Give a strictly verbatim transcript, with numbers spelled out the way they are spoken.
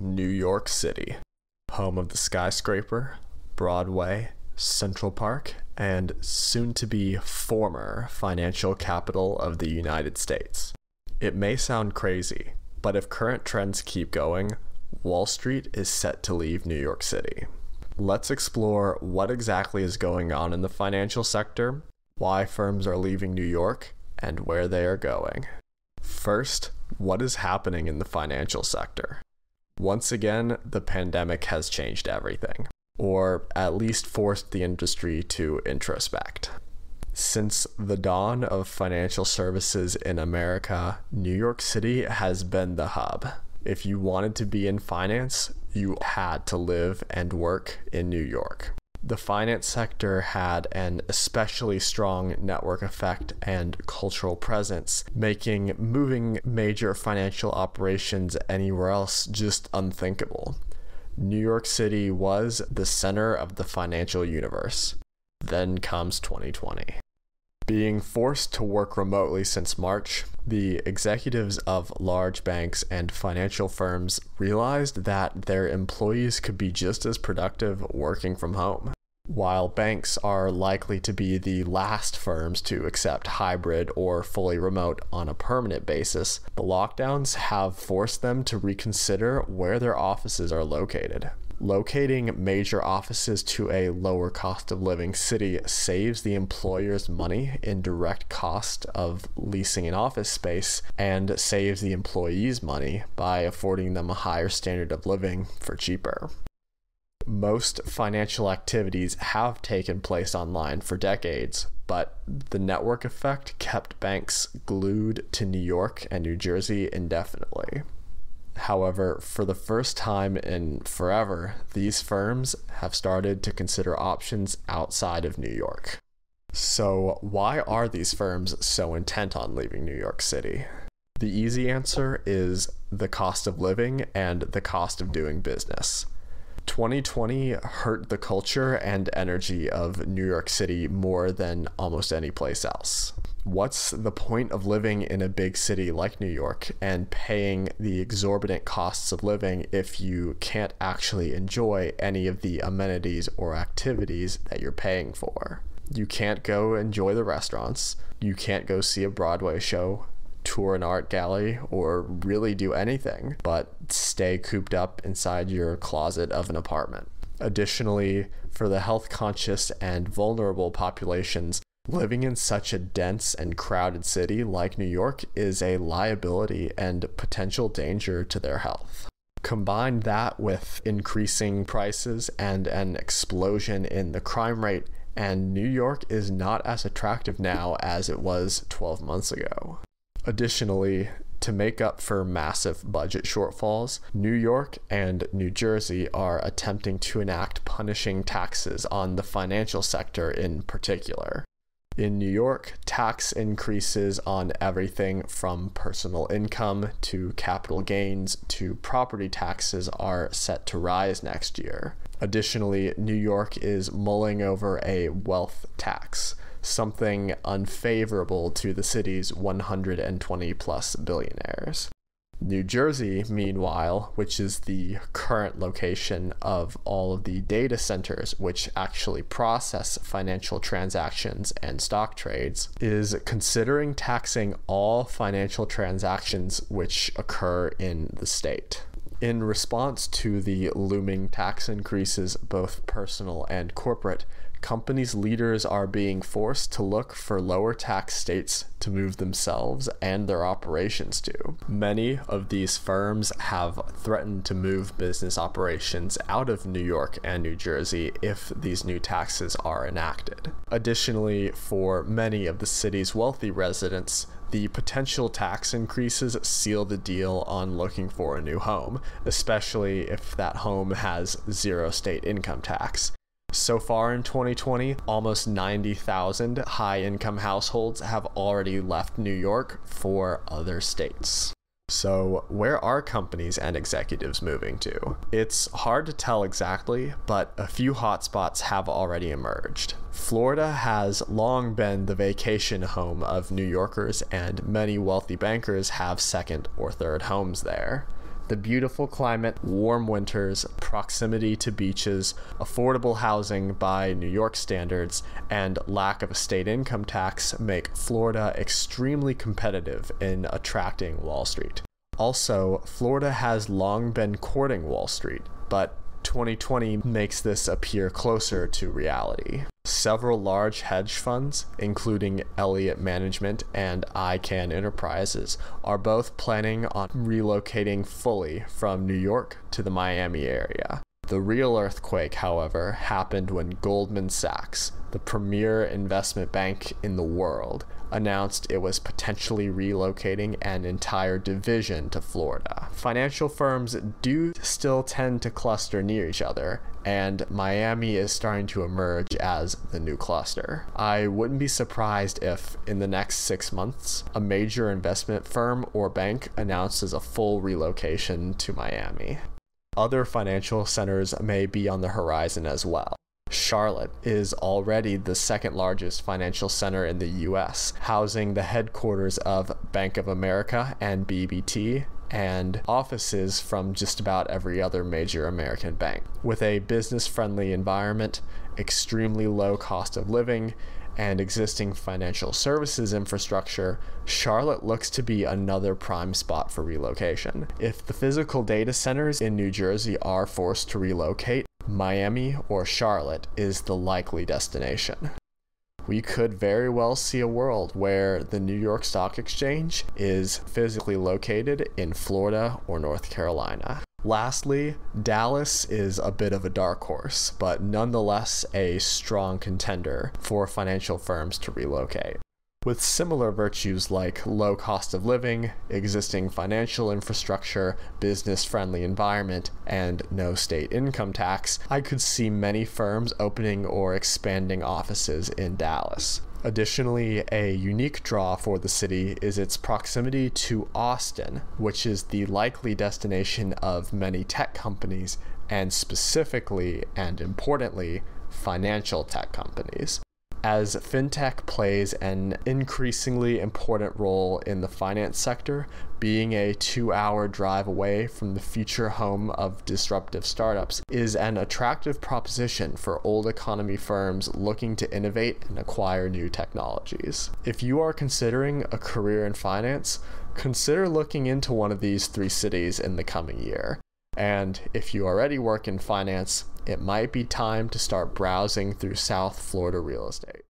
New York City, home of the skyscraper, Broadway, Central Park, and soon-to-be former financial capital of the United States. It may sound crazy, but if current trends keep going, Wall Street is set to leave New York City. Let's explore what exactly is going on in the financial sector, why firms are leaving New York, and where they are going. First, what is happening in the financial sector? Once again, the pandemic has changed everything, or at least forced the industry to introspect. Since the dawn of financial services in America, New York City has been the hub. If you wanted to be in finance, you had to live and work in New York. The finance sector had an especially strong network effect and cultural presence, making moving major financial operations anywhere else just unthinkable. New York City was the center of the financial universe. Then comes twenty twenty. Being forced to work remotely since March, the executives of large banks and financial firms realized that their employees could be just as productive working from home. While banks are likely to be the last firms to accept hybrid or fully remote on a permanent basis, the lockdowns have forced them to reconsider where their offices are located. Locating major offices to a lower cost of living city saves the employer's money in direct cost of leasing an office space and saves the employees money by affording them a higher standard of living for cheaper. Most financial activities have taken place online for decades, but the network effect kept banks glued to New York and New Jersey indefinitely. However, for the first time in forever, these firms have started to consider options outside of New York. So why are these firms so intent on leaving New York City? The easy answer is the cost of living and the cost of doing business. twenty twenty hurt the culture and energy of New York City more than almost any place else. What's the point of living in a big city like New York and paying the exorbitant costs of living if you can't actually enjoy any of the amenities or activities that you're paying for? You can't go enjoy the restaurants, you can't go see a Broadway show, tour an art gallery, or really do anything but stay cooped up inside your closet of an apartment. Additionally, for the health-conscious and vulnerable populations, living in such a dense and crowded city like New York is a liability and potential danger to their health. Combine that with increasing prices and an explosion in the crime rate, and New York is not as attractive now as it was twelve months ago. Additionally, to make up for massive budget shortfalls, New York and New Jersey are attempting to enact punishing taxes on the financial sector in particular. In New York, tax increases on everything from personal income to capital gains to property taxes are set to rise next year. Additionally, New York is mulling over a wealth tax, something unfavorable to the city's one hundred twenty plus billionaires. New Jersey, meanwhile, which is the current location of all of the data centers which actually process financial transactions and stock trades, is considering taxing all financial transactions which occur in the state. In response to the looming tax increases, both personal and corporate, companies' leaders are being forced to look for lower tax states to move themselves and their operations to. Many of these firms have threatened to move business operations out of New York and New Jersey if these new taxes are enacted. Additionally, for many of the city's wealthy residents, the potential tax increases seal the deal on looking for a new home, especially if that home has zero state income tax. So far in twenty twenty, almost ninety thousand high-income households have already left New York for other states. So where are companies and executives moving to? It's hard to tell exactly, but a few hotspots have already emerged. Florida has long been the vacation home of New Yorkers, and many wealthy bankers have second or third homes there. the beautiful climate, warm winters, proximity to beaches, affordable housing by New York standards, and lack of a state income tax make Florida extremely competitive in attracting Wall Street. Also, Florida has long been courting Wall Street, but twenty twenty makes this appear closer to reality. Several large hedge funds, including Elliott Management and Icahn Enterprises, are both planning on relocating fully from New York to the Miami area. The real earthquake, however, happened when Goldman Sachs, the premier investment bank in the world, announced it was potentially relocating an entire division to Florida. Financial firms do still tend to cluster near each other, and Miami is starting to emerge as the new cluster. I wouldn't be surprised if, in the next six months, a major investment firm or bank announces a full relocation to Miami. Other financial centers may be on the horizon as well. Charlotte is already the second largest financial center in the U S, housing the headquarters of Bank of America and B B and T, and offices from just about every other major American bank. With a business-friendly environment, extremely low cost of living, and existing financial services infrastructure, Charlotte looks to be another prime spot for relocation. If the physical data centers in New Jersey are forced to relocate, Miami or Charlotte is the likely destination. We could very well see a world where the New York Stock Exchange is physically located in Florida or North Carolina. Lastly, Dallas is a bit of a dark horse, but nonetheless a strong contender for financial firms to relocate. With similar virtues like low cost of living, existing financial infrastructure, business-friendly environment, and no state income tax, I could see many firms opening or expanding offices in Dallas. Additionally, a unique draw for the city is its proximity to Austin, which is the likely destination of many tech companies, and specifically, and importantly, financial tech companies. As fintech plays an increasingly important role in the finance sector, being a two-hour drive away from the future home of disruptive startups is an attractive proposition for old economy firms looking to innovate and acquire new technologies. If you are considering a career in finance, consider looking into one of these three cities in the coming year. And if you already work in finance, it might be time to start browsing through South Florida real estate.